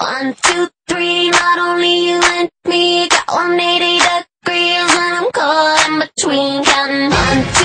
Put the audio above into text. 1, 2, 3, not only you and me, got 180 degrees and I'm caught in between, counting 1, 2,